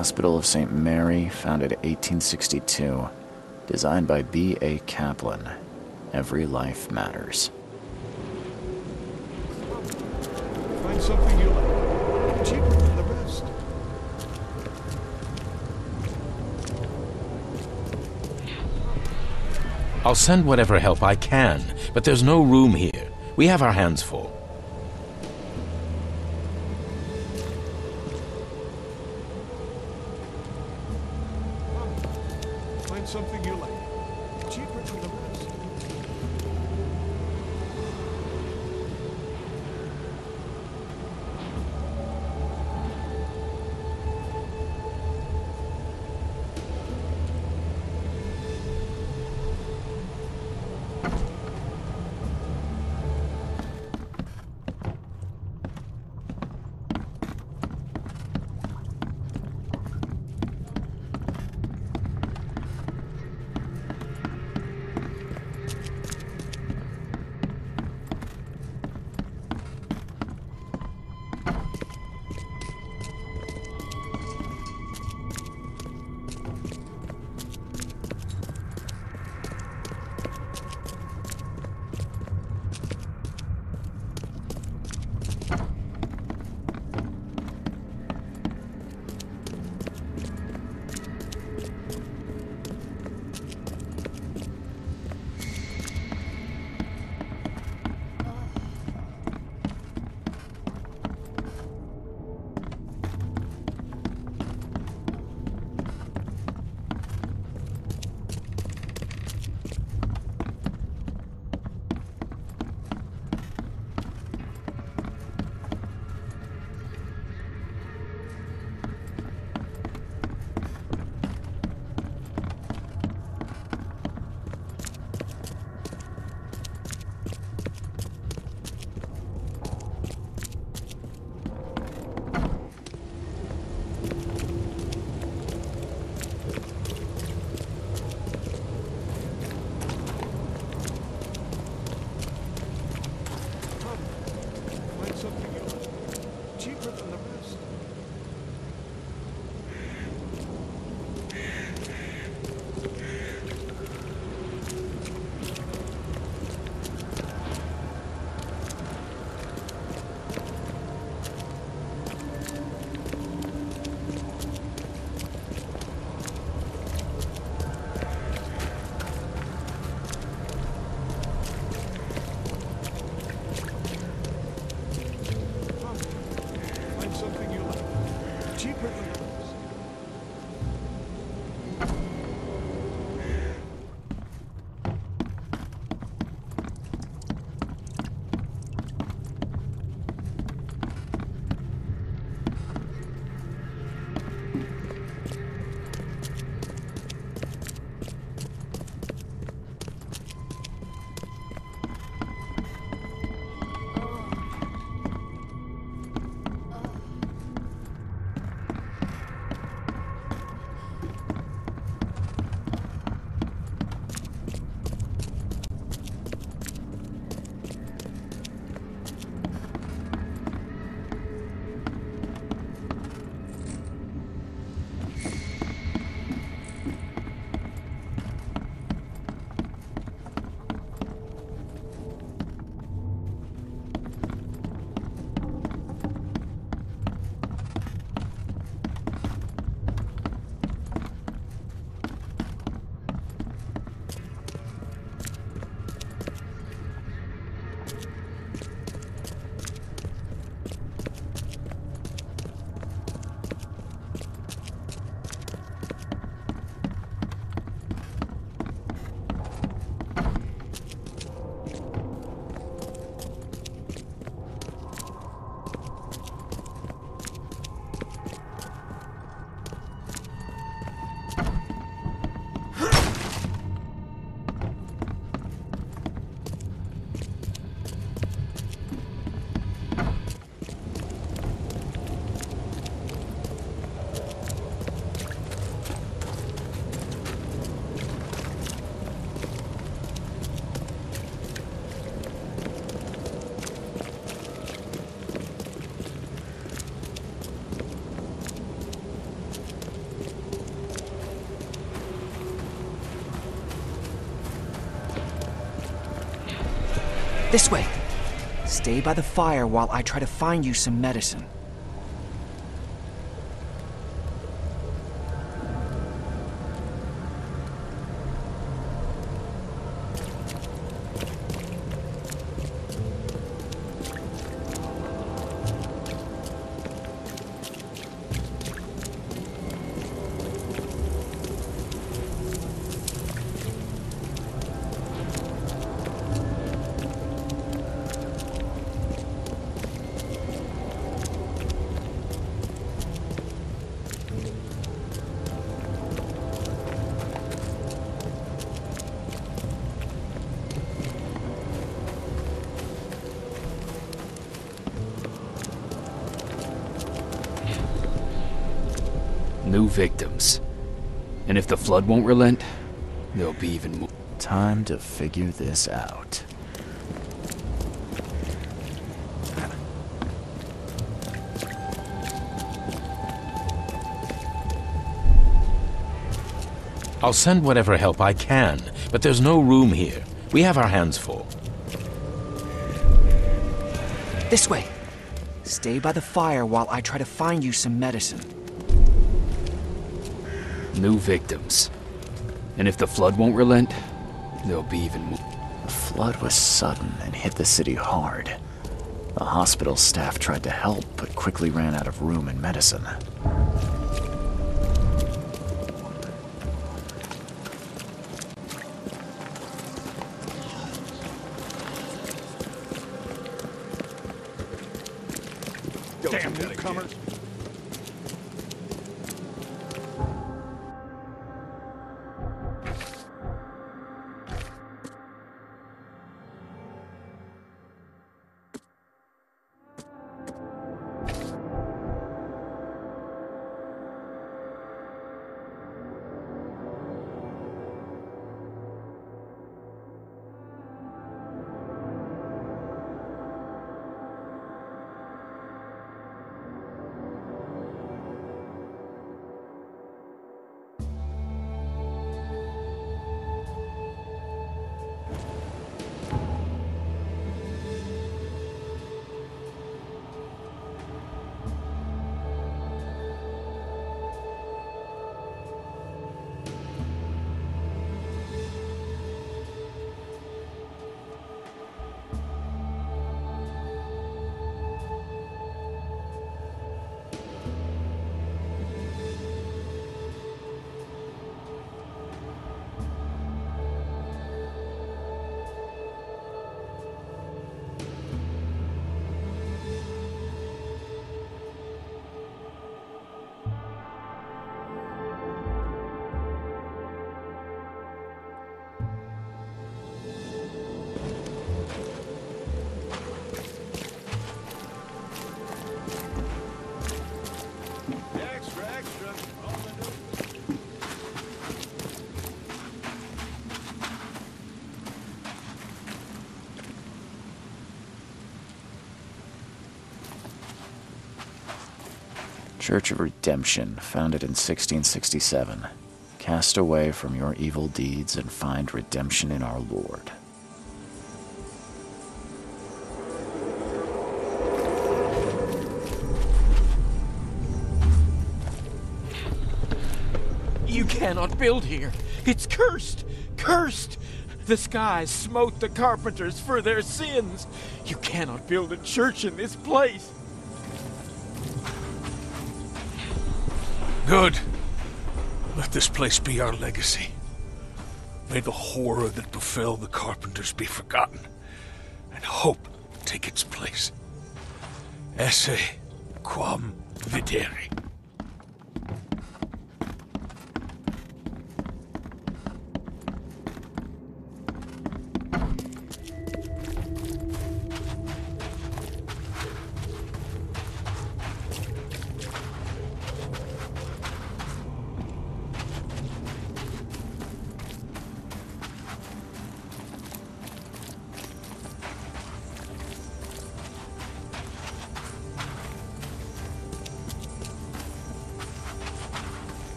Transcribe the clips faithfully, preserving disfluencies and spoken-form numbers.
Hospital of Saint Mary, founded eighteen sixty-two. Designed by B. A. Kaplan. Every life matters. Find something you like. Cheaper than the rest. I'll send whatever help I can, but there's no room here. We have our hands full. Something you like. Cheaper than the rest. This way. Stay by the fire while I try to find you some medicine. Victims. And if the flood won't relent, there'll be even more. Time to figure this out. I'll send whatever help I can, but there's no room here. We have our hands full. This way. Stay by the fire while I try to find you some medicine. New victims. And if the flood won't relent, there'll be even more. The flood was sudden and hit the city hard. The hospital staff tried to help, but quickly ran out of room and medicine. Damn newcomers! Church of Redemption, founded in sixteen sixty-seven. Cast away from your evil deeds and find redemption in our Lord. You cannot build here. It's cursed! Cursed! The sky smote the carpenters for their sins. You cannot build a church in this place. Good. Let this place be our legacy. May the horror that befell the carpenters be forgotten, and hope take its place. Esse quam videri.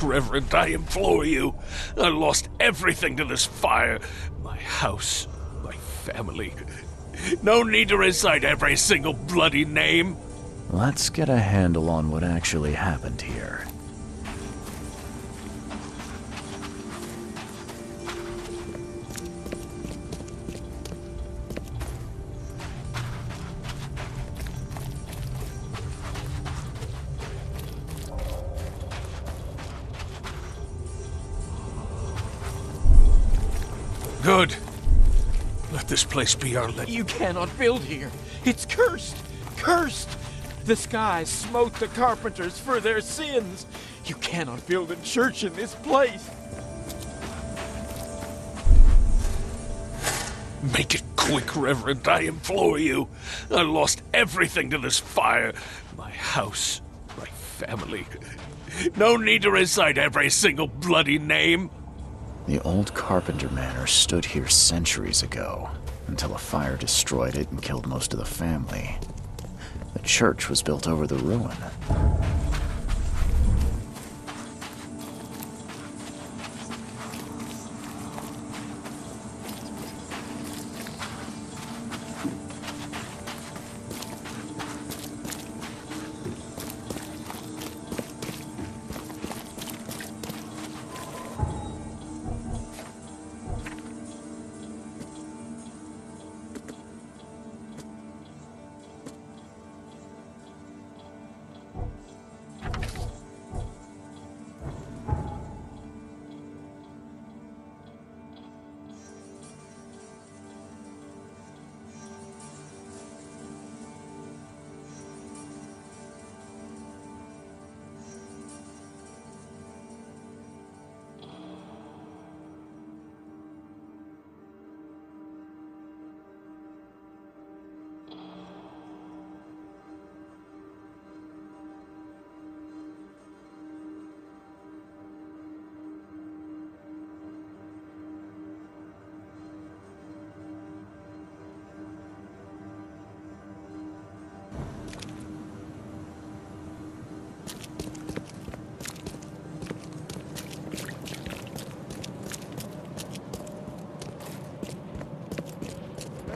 back, Reverend, I implore you. I lost everything to this fire. My house, my family. No need to recite every single bloody name. Let's get a handle on what actually happened here. Good. Let this place be our let. You cannot build here. It's cursed. Cursed. The sky smote the carpenters for their sins. You cannot build a church in this place. Make it quick, Reverend, I implore you. I lost everything to this fire. My house, my family. No need to recite every single bloody name. The old carpenter manor stood here centuries ago, until a fire destroyed it and killed most of the family. The church was built over the ruin.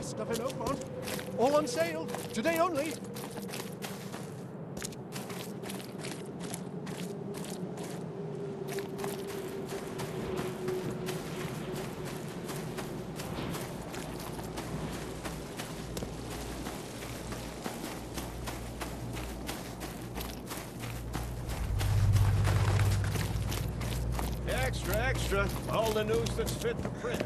Stuff in Oakmont. All on sale. Today only. Extra, extra. All the news that's fit to print.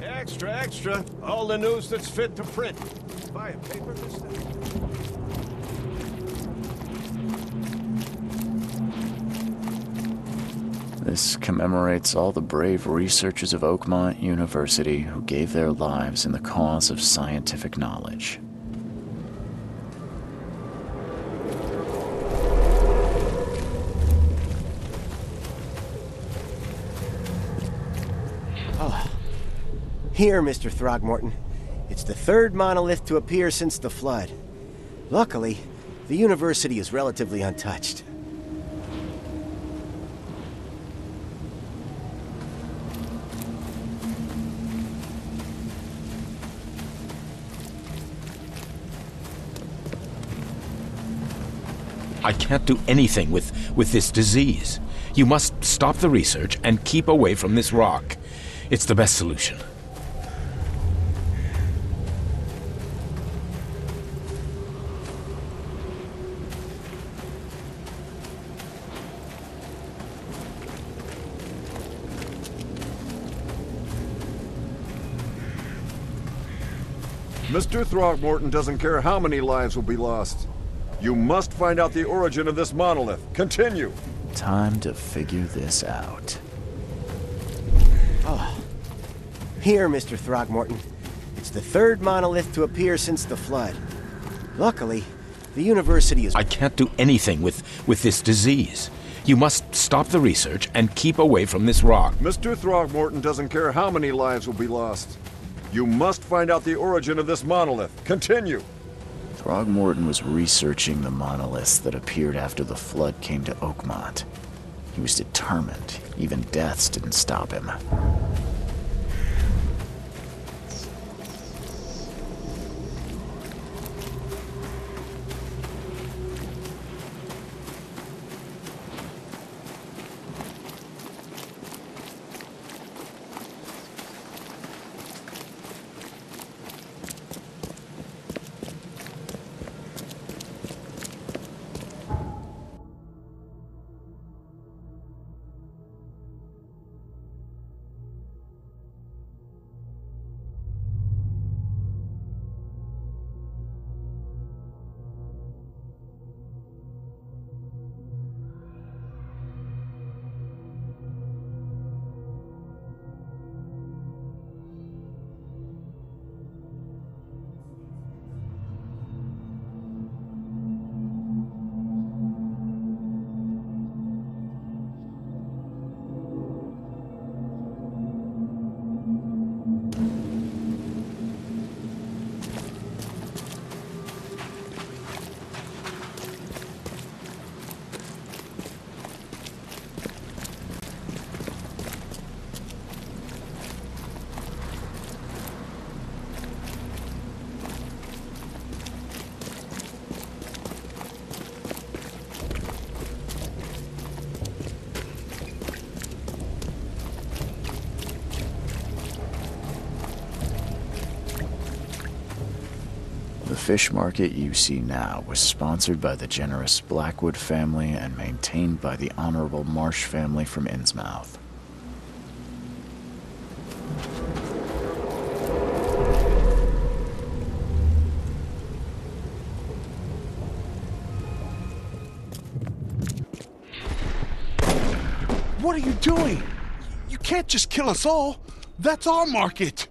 Extra, extra. All the news that's fit to print. Buy a paper this time. This commemorates all the brave researchers of Oakmont University who gave their lives in the cause of scientific knowledge. Here, Mister Throgmorton. It's the third monolith to appear since the flood. Luckily, the university is relatively untouched. I can't do anything with, with this disease. You must stop the research and keep away from this rock. It's the best solution. Mister Throgmorton doesn't care how many lives will be lost. You must find out the origin of this monolith. Continue. Time to figure this out. Oh. Here, Mister Throgmorton. It's the third monolith to appear since the flood. Luckily, the university is... I can't do anything with, with this disease. You must stop the research and keep away from this rock. Mister Throgmorton doesn't care how many lives will be lost. You must find out the origin of this monolith. Continue. Throgmorton was researching the monoliths that appeared after the flood came to Oakmont. He was determined. Even deaths didn't stop him. The fish market you see now was sponsored by the generous Blackwood family and maintained by the Honorable Marsh family from Innsmouth. What are you doing? You can't just kill us all. That's our market.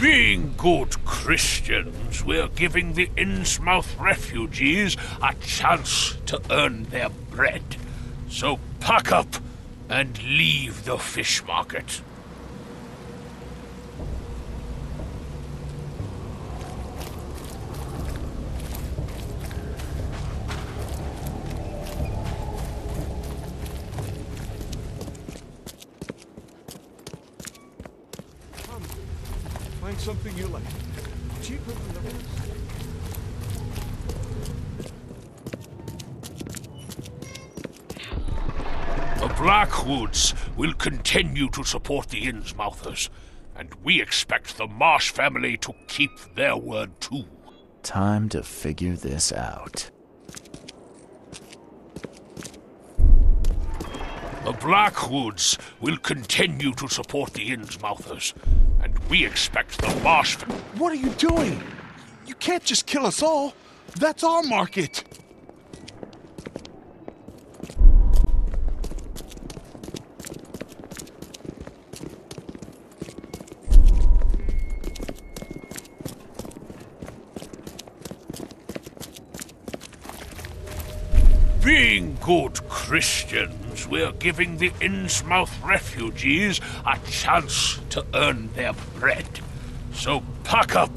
Being good Christians, we're giving the Innsmouth refugees a chance to earn their bread. So pack up and leave the fish market. Something you like. Cheaper than the rest. The Blackwoods will continue to support the Innsmouthers, and we expect the Marsh family to keep their word too. Time to figure this out. The Blackwoods will continue to support the Innsmouthers, and we expect the Marsh... What are you doing? You can't just kill us all. That's our market. Being good Christians, we're giving the Innsmouth refugees a chance to earn their bread. So pack up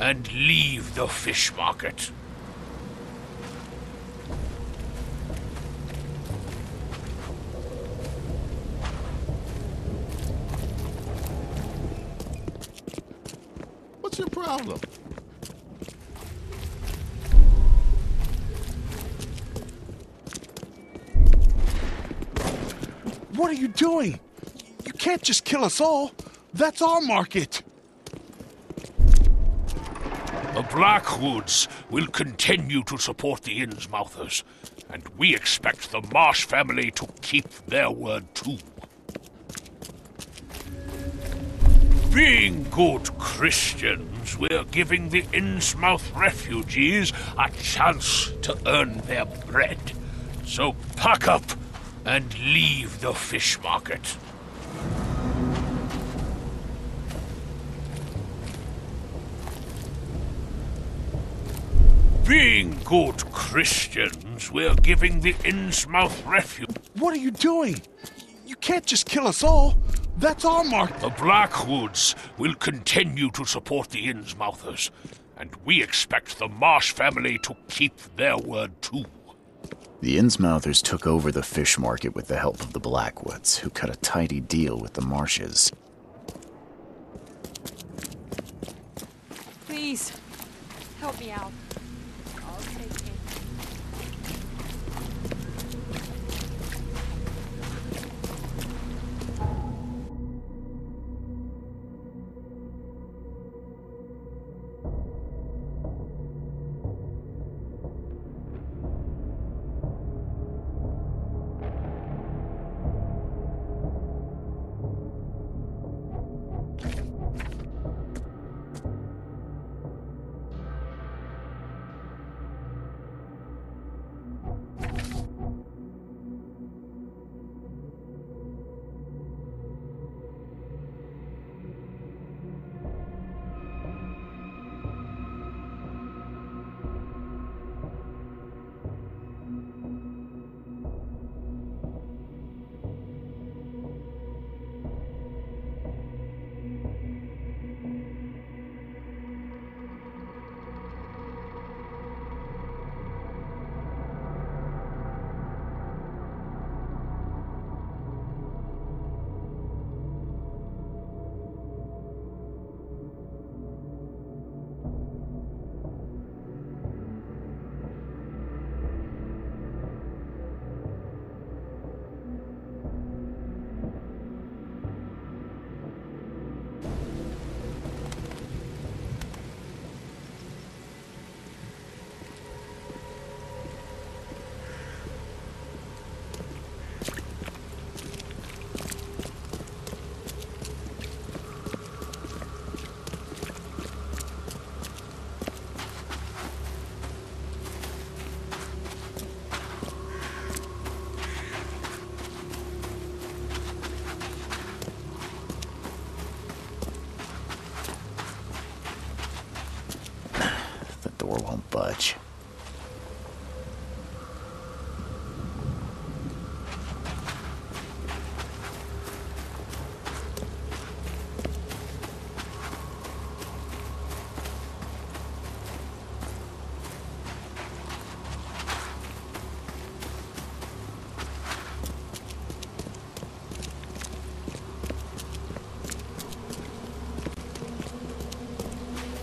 and leave the fish market. What's your problem? What are you doing? You can't just kill us all. That's our market. The Blackwoods will continue to support the Innsmouthers, and we expect the Marsh family to keep their word too. Being good Christians, we're giving the Innsmouth refugees a chance to earn their bread. So pack up and leave the fish market. Being good Christians, we're giving the Innsmouth refuge. What are you doing? You can't just kill us all. That's our mark. The Blackwoods will continue to support the Innsmouthers, and we expect the Marsh family to keep their word too. The Innsmouthers took over the fish market with the help of the Blackwoods, who cut a tidy deal with the Marshes. Please, help me out. I'll take it.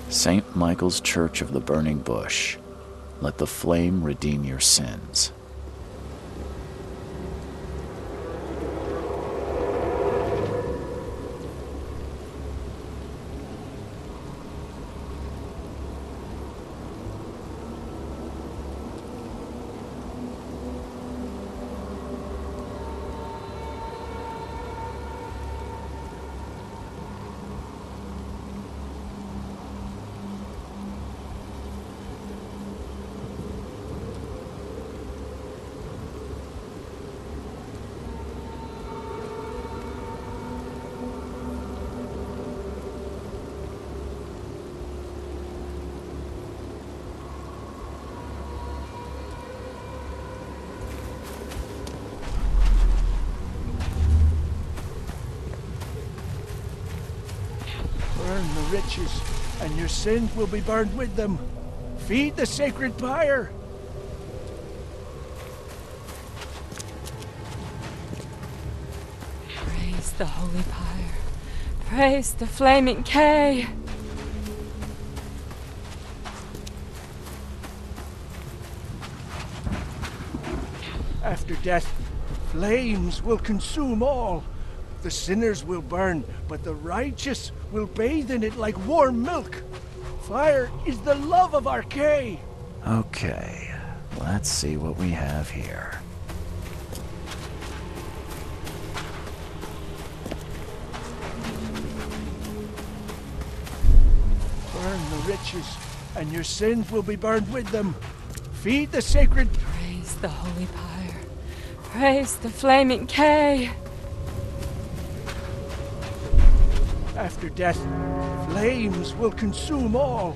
Saint Michael's Church of the Burning Bush. Let the flame redeem your sins. Riches, and your sins will be burned with them. Feed the sacred fire. Praise the holy pyre. Praise the flaming K. After death, flames will consume all. The sinners will burn, but the righteous will bathe in it like warm milk. Fire is the love of Arkay. Okay, let's see what we have here. Burn the riches, and your sins will be burned with them. Feed the sacred... Praise the holy pyre. Praise the flaming K. After death, flames will consume all.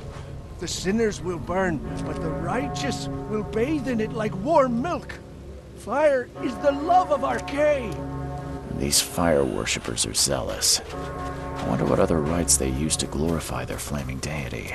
The sinners will burn, but the righteous will bathe in it like warm milk. Fire is the love of Arkay. These fire worshippers are zealous. I wonder what other rites they use to glorify their flaming deity.